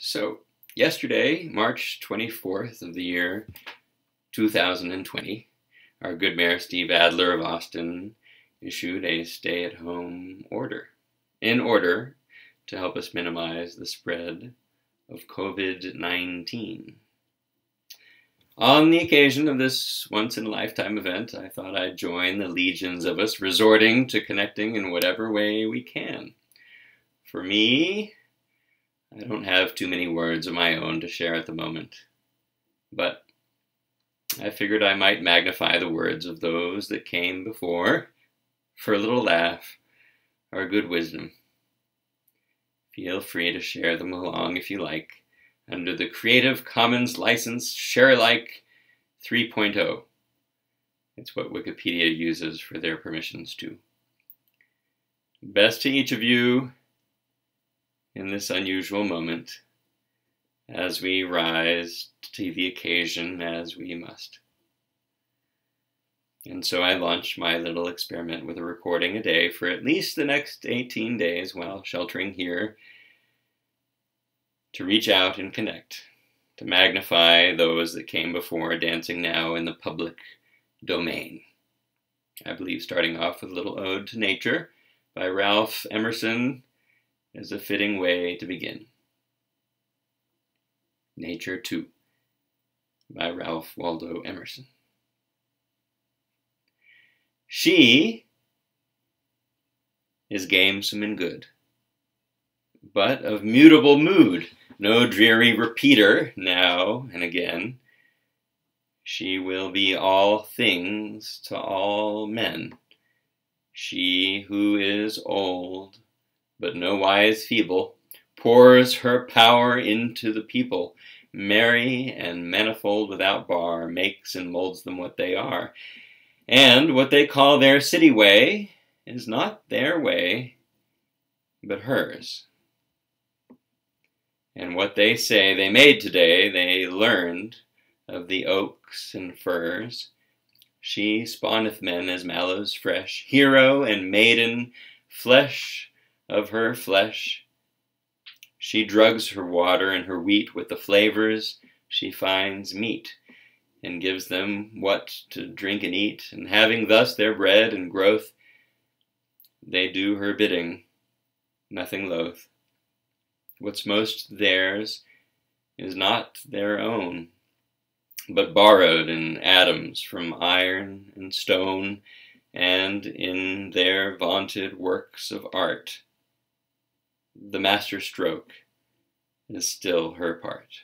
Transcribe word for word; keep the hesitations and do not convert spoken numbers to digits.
So yesterday, March twenty-fourth of the year two thousand twenty, our good mayor Steve Adler of Austin issued a stay-at-home order in order to help us minimize the spread of COVID nineteen. On the occasion of this once-in-a-lifetime event, I thought I'd join the legions of us resorting to connecting in whatever way we can. For me, I don't have too many words of my own to share at the moment, but I figured I might magnify the words of those that came before for a little laugh or good wisdom. Feel free to share them along if you like under the Creative Commons License Sharealike three point oh. It's what Wikipedia uses for their permissions too. Best to each of you in this unusual moment as we rise to the occasion as we must. And so I launched my little experiment with a recording a day for at least the next eighteen days while sheltering here, to reach out and connect, to magnify those that came before, dancing now in the public domain. I believe starting off with a little ode to nature by Ralph Emerson is a fitting way to begin. Nature Too by Ralph Waldo Emerson. She is gamesome and good, but of mutable mood, no dreary repeater now and again. She will be all things to all men. She who is old, but no wise feeble, pours her power into the people, merry and manifold without bar, makes and molds them what they are. And what they call their city way is not their way, but hers. And what they say they made today, they learned of the oaks and firs. She spawneth men as mallows fresh, hero and maiden, flesh of her flesh. She drugs her water and her wheat with the flavors she finds meat, and gives them what to drink and eat, and having thus their bread and growth, they do her bidding, nothing loath. What's most theirs is not their own, but borrowed in atoms from iron and stone, and in their vaunted works of art, the master stroke is still her part.